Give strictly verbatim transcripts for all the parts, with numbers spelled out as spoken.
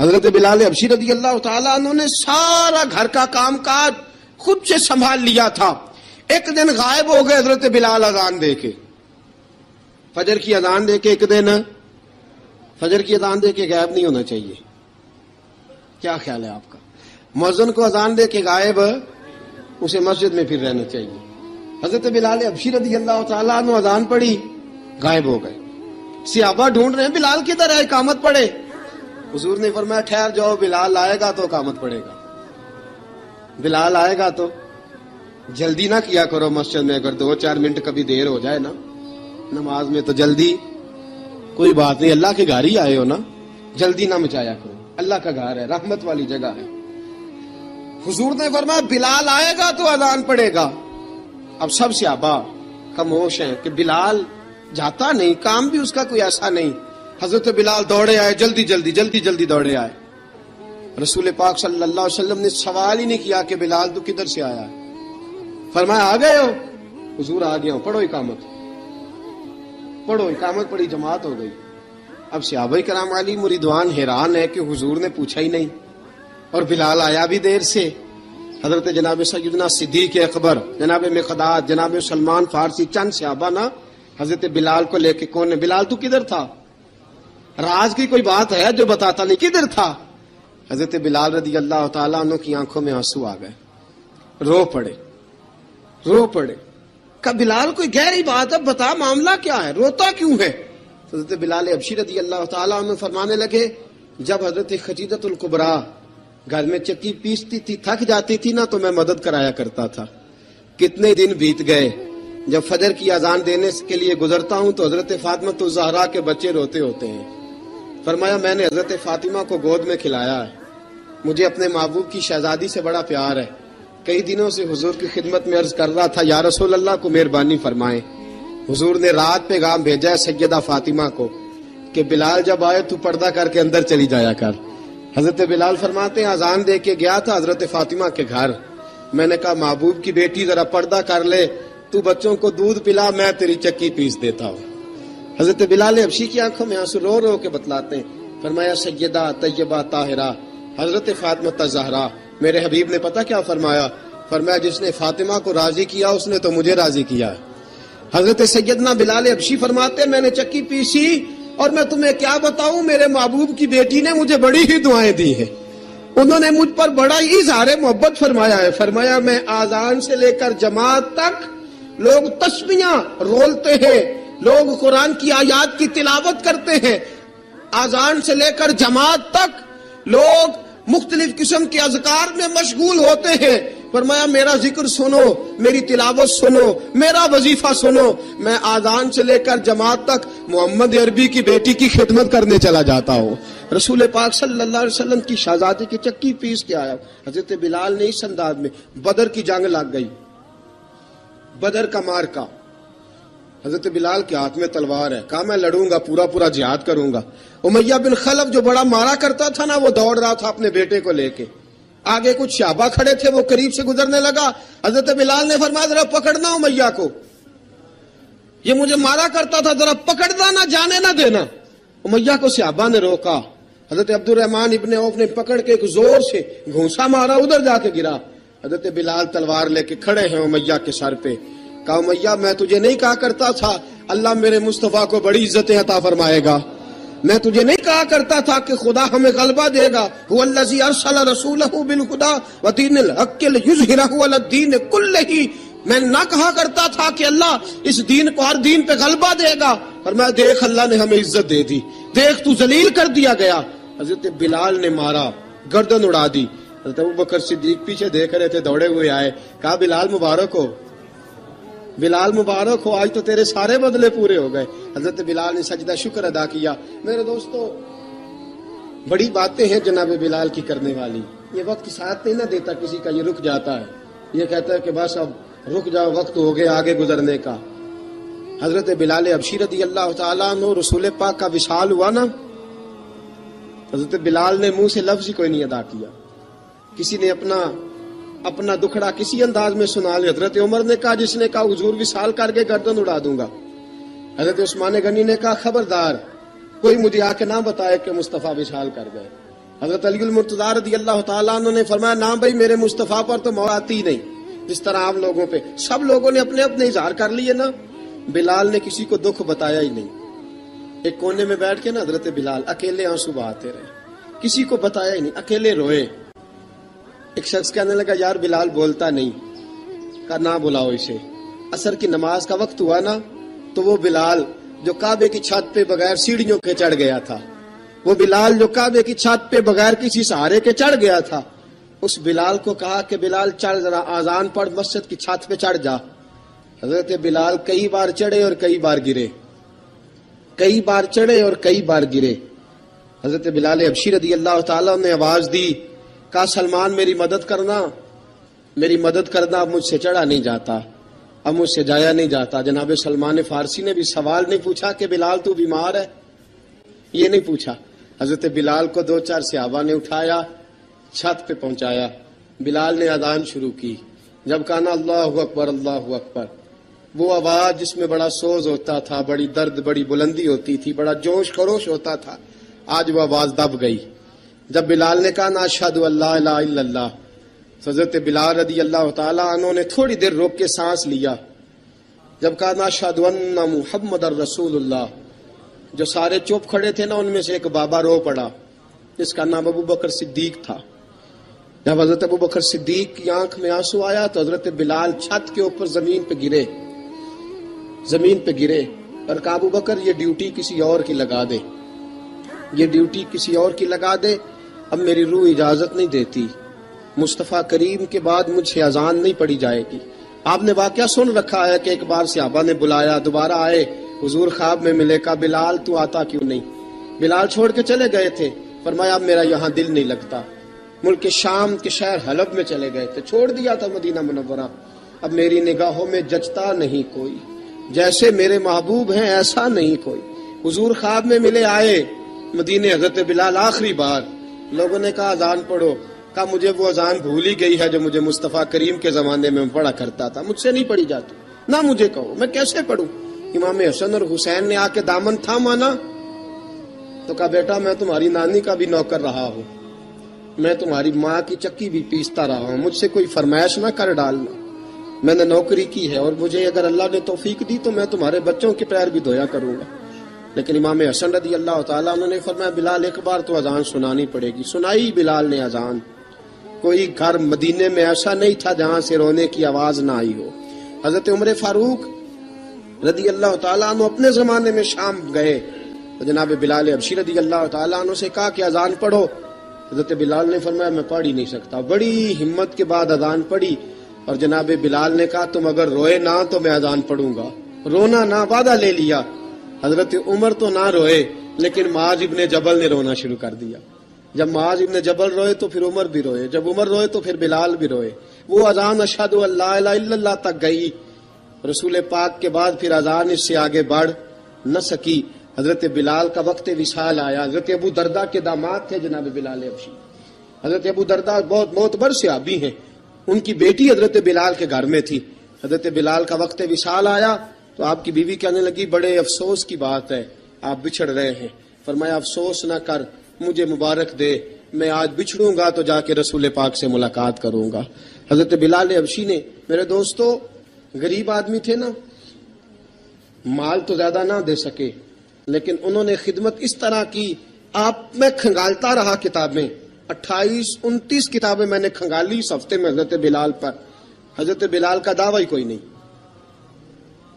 हजरत बिलाल हब्शी रज़ी अल्लाह ताला अन्हु ने सारा घर का काम काज खुद से संभाल लिया था। एक दिन गायब हो गए हजरत बिलाल अजान दे के, फजर की अजान दे के एक दिन फजर की अजान दे के गायब नहीं होना चाहिए। क्या ख्याल है आपका? मुअज्जिन को अजान दे के गायब, उसे मस्जिद में फिर रहना चाहिए। हजरत बिलाल हब्शी रज़ियल्लाहु ताला अन्हु अजान पड़ी, गायब हो गए। सिहाबा ढूंढ रहे हैं बिलाल किधर है, इकामत पढ़े। हुजूर ने फरमाया ठहर जाओ, बिलाल आएगा तो इकामत पड़ेगा, बिलाल आएगा तो। जल्दी ना किया करो मस्जिद में, अगर दो चार मिनट कभी देर हो जाए ना नमाज में तो जल्दी, कोई बात नहीं, अल्लाह के घर ही आए हो ना, जल्दी ना मचाया करो, अल्लाह का घर है, रहमत वाली जगह है। हुजूर ने फरमाया बिलाल आएगा तो अजान पड़ेगा। अब सब सहाबा खामोश हैं कि बिलाल जाता नहीं, काम भी उसका कोई ऐसा नहीं। हजरत बिलाल दौड़े आए, जल्दी जल्दी जल्दी जल्दी दौड़े आए। रसूल पाक सल्लल्लाहु अलैहि वसल्लम ने सवाल ही नहीं किया कि बिलाल तू किधर से आया है। फरमाया आ गए हो? हुजूर आ गया हूं, पढ़ो इकामत, पढ़ो इकामत पढ़ी, जमात हो गई। अब सहाबा कराम अली मुरीदवान हैरान है कि हुजूर ने पूछा ही नहीं और बिलाल आया भी देर से। हजरत जनाब सैयदना सिद्दीक अकबर, जनाब मिक़दाद, जनाब सलमान फारसी, चंद सहाबा ना हजरत बिलाल को लेके कौन है, बिलाल तू किधर था, राज की कोई बात है जो बताता नहीं, किधर था। हजरत बिलाल रदी अल्लाह ताला अन्हु की आंखों में आंसू आ गए, रो पड़े रो पड़े। कब बिलाल कोई गहरी बात है, बता मामला क्या है, रोता क्यों है? हजरत बिलाल हब्शी रदी अल्लाह ताला अन्हु फरमाने लगे जब हजरत खजीदतुल कुबरा घर में चक्की पीसती थी, थक जाती थी ना, तो मैं मदद कराया करता था। कितने दिन बीत गए, जब फजर की अजान देने के लिए गुजरता हूँ तो हजरत फातिमा तो ज़हरा के बच्चे रोते होते हैं। फरमाया मैंने हजरत फातिमा को गोद में खिलाया है, मुझे अपने महबूब की शहजादी से बड़ा प्यार है। कई दिनों से हुजूर की खिदमत में अर्ज कर रहा था या रसूल अल्लाह को मेहरबानी फरमाए। हुजूर ने रात पैगाम भेजा है सैयदा फातिमा को कि बिलाल जब आए तू पर्दा करके अंदर चली जाया कर। हजरत बिलाल फरमाते हैं अजान दे के गया था हजरत फातिमा के घर, मैंने कहा महबूब की बेटी जरा पर्दा कर ले, तू बच्चों को दूध पिला, मैं तेरी चक्की पीस देता हूँ। हजरत बिलाल हब्शी की आंखों में आंसू रो रो के बतलाते हैं। फरमाया सैयदा तैयबा ताहिरा हजरत फातिमा ज़हरा, मेरे हबीब ने पता क्या फरमाया, फरमाया जिसने फातिमा को राजी किया उसने तो मुझे राजी किया। हजरत सैयदना बिलाल हब्शी फरमाते मैंने चक्की पीसी और मैं तुम्हें क्या बताऊं, मेरे महबूब की बेटी ने मुझे बड़ी ही दुआएं दी हैं, उन्होंने मुझ पर बड़ा ही इज़हार मोहब्बत फरमाया है। फरमाया मैं आजान से लेकर जमात तक लोग तस्बीहां रोलते हैं, लोग कुरान की आयात की तिलावत करते हैं, आजान से लेकर जमात तक लोग मुख्तलिफ किस्म के अज़कार में मशगूल होते हैं। फरमाया मेरा जिक्र सुनो, मेरी तिलावत सुनो, मेरा वजीफा सुनो, मैं आजान से लेकर जमात तक मोहम्मद अरबी की बेटी की खिदमत करने चला जाता हूँ। रसूल पाक सल्लल्लाहु अलैहि वसल्लम की शहजादी की चक्की पीस के आया। हजरत बिलाल ने इस अंदाज में, बदर की जंग लग गई, बदर का मार्का, हजरत बिलाल के हाथ में तलवार है, कहा मैं लड़ूंगा, पूरा पूरा जिहाद करूंगा। उमैय्या बिन ख़लफ़ जो बड़ा मारा करता था ना, वो दौड़ रहा था अपने बेटे को लेके, आगे कुछ सहाबा खड़े थे, वो करीब से गुजरने लगा। हजरत बिलाल ने फरमाया जरा पकड़ना उमैया को, ये मुझे मारा करता था, जरा पकड़ना, ना जाने ना देना। उमैया को सहाबा ने रोका, हजरत अब्दुर रहमान इब्ने औफ ने पकड़ के एक जोर से घूंसा मारा, उधर जाके गिरा। हजरत बिलाल तलवार लेके खड़े हैं उमैया के सर पे, कहा उमैया मैं तुझे नहीं कहा करता था अल्लाह मेरे मुस्तफ़ा को बड़ी इज्जतें अता फरमाएगा, मैं तुझे नहीं कहा करता था कि खुदा हमें गलबा देगा, हुवल्लज़ी अरसला रसूलहू बिल हुदा व दीनिल हक़्क़ि लियुज़हिरहू अला दीन कुल्लिही, मैं ना कहा करता था कि अल्लाह इस दीन को हर दीन पे गलबा देगा, पर मैं देख अल्लाह ने हमें इज्जत दे दी, देख तू जलील कर दिया गया। हजरत बिलाल ने मारा, गर्दन उड़ा दी। हजरत अबू बकर सिद्दीक पीछे देख रहे थे, दौड़े हुए आए, कहा बिलाल मुबारक हो, बिलाल मुबारक हो, आज तो तेरे सारे बदले पूरे हो गए। हजरत बिलाल ने सजदा शुक्र अदा किया। मेरे दोस्तों, बड़ी बातें हैं जनाब बिलाल की करने वाली, ये वक्त साथ नहीं ना देता किसी का, ये रुक जाता है, ये कहता है कि बस अब रुक जाओ, वक्त हो गया आगे गुजरने का। हजरत बिलाल हब्शी रज़ी अल्लाह ताला अन्हु, रसूल पाक का विशाल हुआ ना, हजरत बिलाल ने मुंह से लफ्ज ही कोई नहीं अदा किया। किसी ने अपना अपना दुखड़ा किसी अंदाज में सुना लिया। हजरत उमर ने कहा जिसने कहा हुजूर विशाल करके गर्दन उड़ा दूंगा। हजरत उस्मान गनी ने कहा खबरदार कोई मुझे आके ना बताए कि मुस्तफ़ा विशाल कर गए। हजरत अली अल मुर्तजा रदियल्लाहु ताला अन्हु ने फरमाया, ना भाई मेरे मुस्तफ़ा पर तो मौत आती नहीं जिस तरह आप लोगों पे। सब लोगों ने अपने अपने इजहार कर लिए ना, बिलाल ने किसी को दुख बताया ही नहीं। एक कोने में बैठ के ना हजरत बिलाल अकेले आंसू बहाते रहे, किसी को बताया ही नहीं, अकेले रोए। एक शख्स कहने लगा, यार बिलाल बोलता नहीं, कहा ना बुलाओ इसे। असर की नमाज का वक्त हुआ ना, तो वो बिलाल जो काबे की छत पे बगैर सीढ़ियों के चढ़ गया था, वो बिलाल जो काबे की छत पे बगैर किसी सहारे के चढ़ गया था, उस बिलाल को कहा कि बिलाल चढ़ जरा, आजान पढ़, मस्जिद की छत पे चढ़ जा। हजरत बिलाल कई बार चढ़े और कई बार गिरे, कई बार चढ़े और कई बार गिरे। हजरत बिलाल हब्शी रदियल्लाहु ताला ने आवाज दी, कहा सलमान मेरी मदद करना, मेरी मदद करना, अब मुझसे चढ़ा नहीं जाता, अब मुझसे जाया नहीं जाता। जनाब सलमान फारसी ने भी सवाल नहीं पूछा कि बिलाल तू बीमार है, ये नहीं पूछा। हजरत बिलाल को दो चार सहाबा ने उठाया, छत पे पहुंचाया। बिलाल ने अजान शुरू की, जब कहना अल्लाहू अकबर अल्लाहू अकबर, वो आवाज जिसमें बड़ा सोज होता था, बड़ी दर्द, बड़ी बुलंदी होती थी, बड़ा जोश खरोश होता था, आज वो आवाज दब गई। जब बिलाल ने कहा ना अशहदु अल्ला इलाहा इल्लल्लाह, हज़रत बिलाल रदी अल्लाह ताला अन्हु ने थोड़ी देर रोक के सांस लिया। जब कहा ना अशहदु अन्ना मुहम्मदर रसूलुल्लाह, जो सारे चुप खड़े थे ना, उनमें से एक बाबा रो पड़ा जिसका नाम अबू बकर सिद्दीक था। जब हजरत अबू बकर सिद्दीक की आंख में आंसू आया तो हजरत बिलाल छत के ऊपर जमीन पे गिरे, जमीन पे गिरे और कहा अबू बकर ये ड्यूटी किसी और की लगा दे, ये ड्यूटी किसी और की लगा दे, अब मेरी रूह इजाजत नहीं देती, मुस्तफ़ा करीम के बाद मुझसे अजान नहीं पड़ी जाएगी। आपने वाकया सुन रखा है कि एक बार सहाबा ने बुलाया, दोबारा आए, हुजूर ख्वाब में मिले, कहा बिलाल तू आता क्यों नहीं, बिलाल छोड़ के चले गए थे। फरमाया अब मेरा यहाँ दिल नहीं लगता, मुल्क शाम के शहर हलब में चले गए थे, छोड़ दिया था मदीना मुनव्वरा, अब मेरी निगाहों में जचता नहीं कोई, जैसे मेरे महबूब हैं ऐसा नहीं कोई। हुजूर ख्वाब में मिले, आए मदीने हजरत बिलाल आखिरी बार। लोगों ने कहा अजान पढ़ो, का मुझे वो अजान भूल ही गई है जो मुझे मुस्तफ़ा करीम के ज़माने में पढ़ा करता था, मुझसे नहीं पढ़ी जाती, ना मुझे कहो मैं कैसे पढ़ूं। इमाम हसन और हुसैन ने आके दामन थामा ना, तो कहा बेटा मैं तुम्हारी नानी का भी नौकर रहा हूँ, मैं तुम्हारी माँ की चक्की भी पीसता रहा हूँ, मुझसे कोई फरमाइश ना कर डालना, मैंने नौकरी की है और मुझे अगर अल्लाह ने तौफीक दी तो मैं तुम्हारे बच्चों के पैर भी धोया करूँगा। लेकिन इमाम हसन रदी अल्लाह तआला उन्होंने फरमाया बिलाल एक बार तो अजान सुनानी पड़ेगी। सुनाई बिलाल ने अजान। कोई घर मदीने में ऐसा नहीं था जहां से रोने की आवाज ना आई हो। हजरत उमर फारूक रदी अल्लाह तआला अन्हु अपने जमाने में शाम गए तो जनाब बिलाल हब्शी रदी अल्लाह तआला अन्हु से कहा कि अजान पढ़ो। हजरत बिलाल ने फरमाया मैं पढ़ ही नहीं सकता। बड़ी हिम्मत के बाद अजान पढ़ी और जनाब बिलाल ने कहा तुम अगर रोए ना तो मैं अजान पढ़ूंगा। रोना ना वादा ले लिया। हजरत उमर तो ना रोए लेकिन माज़ बिन जबल ने रोना शुरू कर दिया। जब माज़ बिन जबल रोए तो फिर उमर भी रोए, जब उमर रोए तो फिर बिलाल भी रोए। वो अजान अशहदु अल्ला इलाहा इल्लल्लाह तक गई। रसूल पाक के बाद फिर अजान इससे आगे बढ़ न सकी। हजरत बिलाल का वक्त विसाल आया। हजरत अबू दरदा के दामाद थे जनाब बिलाल हब्शी। हजरत अबू दरदा बहुत मोतबर सहाबी हैं। उनकी बेटी हजरत बिलाल के घर में थी। हजरत बिलाल का वक्त विसाल आया तो आपकी बीवी कहने लगी बड़े अफसोस की बात है आप बिछड़ रहे हैं। फरमाया अफसोस ना कर, मुझे मुबारक दे, मैं आज बिछड़ूंगा तो जाके रसूल पाक से मुलाकात करूंगा। हजरत बिलाल हब्शी ने, मेरे दोस्तों गरीब आदमी थे ना, माल तो ज्यादा ना दे सके लेकिन उन्होंने खिदमत इस तरह की, आप मैं खंगालता रहा किताबें, अट्ठाईस उनतीस किताबें मैंने खंगाली इस हफ्ते में हजरत बिलाल पर। हजरत बिलाल का दावा ही कोई नहीं।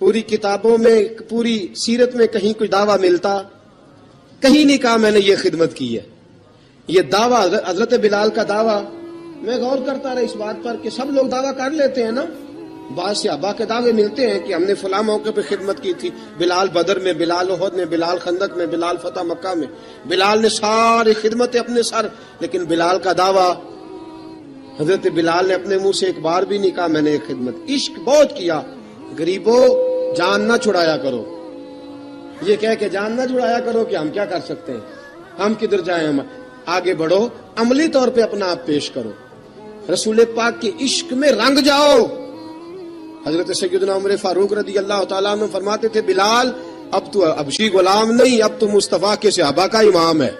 पूरी किताबों में, पूरी सीरत में कहीं कोई दावा मिलता, कहीं नहीं कहा मैंने ये खिदमत की है। ये दावा हजरत बिलाल का दावा, मैं गौर करता रहा इस बात पर कि सब लोग दावा कर लेते हैं ना, बास याबा के दावे मिलते हैं कि हमने फला मौके पे खिदमत की थी, बिलाल बदर में, बिलाल ओहद में, बिलाल खंदक में, बिलाल फतेह मक्का में, बिलाल ने सारी खिदमतें अपने सर। लेकिन बिलाल का दावा, हजरत बिलाल ने अपने मुंह से एक बार भी नहीं कहा मैंने ये खिदमत। इश्क बहुत किया, गरीबों जान ना छुड़ाया करो, ये कह के जान ना छुड़ाया करो कि हम क्या कर सकते हैं, हम किधर जाए, हम आगे बढ़ो, अमली तौर पे अपना आप पेश करो, रसूल पाक के इश्क में रंग जाओ। हजरत सैयदना उमर फारूक रदी अल्लाह तआला अन्हु फरमाते थे बिलाल अब तू हब्शी गुलाम नहीं, अब तू मुस्तफ़ा के सहाबा का इमाम है।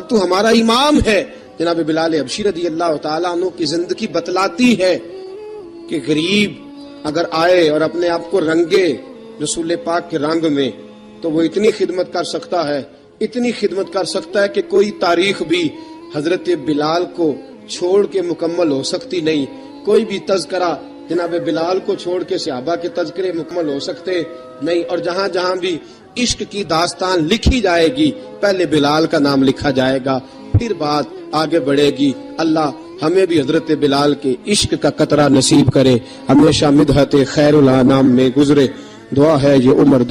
अब तू हमारा इमाम है। जनाब बिलाल हब्शी रज़ी अल्लाह तआला अन्हु की जिंदगी बतलाती है कि गरीब अगर आए और अपने आप को रंगे रसूल पाक के रंग में तो वो इतनी खिदमत कर सकता है, इतनी खिदमत कर सकता है कि कोई तारीख भी हजरत बिलाल को छोड़ के मुकम्मल हो सकती नहीं। कोई भी तज़करा जनाब बिलाल को छोड़ के सहाबा के तज़करे मुकम्मल हो सकते नहीं। और जहाँ जहाँ भी इश्क की दास्तान लिखी जाएगी पहले बिलाल का नाम लिखा जाएगा, फिर बात आगे बढ़ेगी। अल्लाह हमें भी हजरत बिलाल के इश्क का कतरा नसीब करे, हमेशा मिदहत खैरुल अनाम में गुजरे। दुआ है ये उमर